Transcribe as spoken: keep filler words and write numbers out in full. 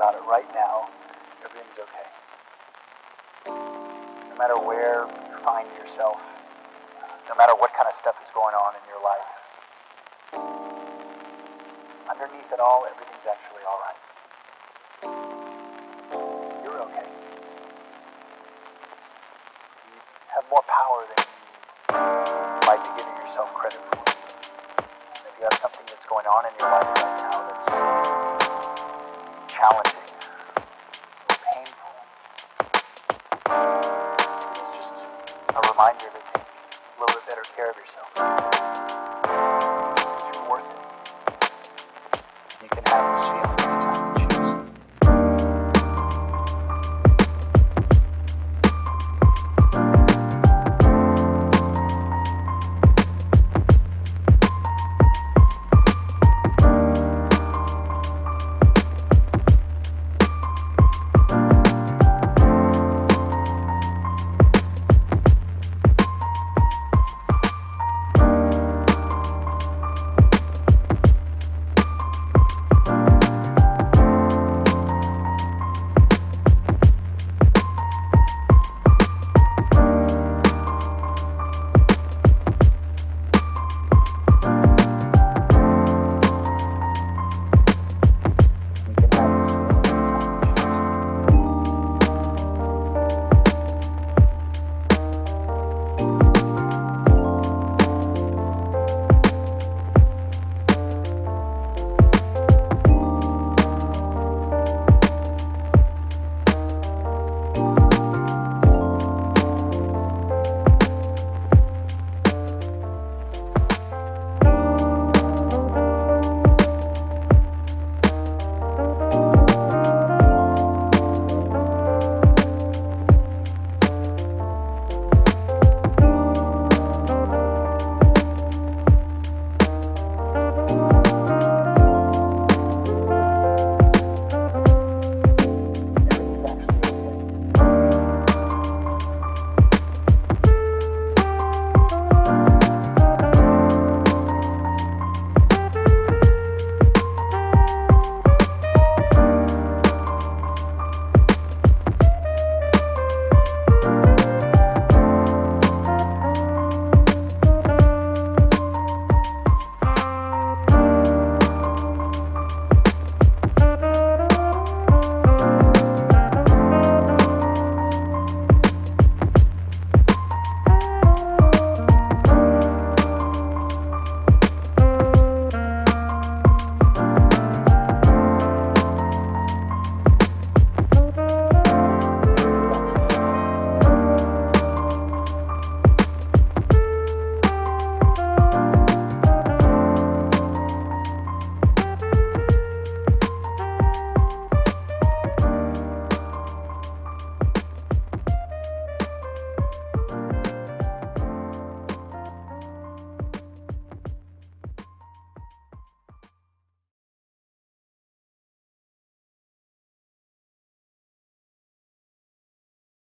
about it right now, everything's okay. No matter where you find yourself, no matter what kind of stuff is going on in your life, underneath it all, everything's actually all right. You're okay. You have more power than you like to give yourself credit for. If you have something that's going on in your life right now that's challenging or painful, it's just a reminder to take a little bit better care of yourself. You're worth it. You can have this feeling.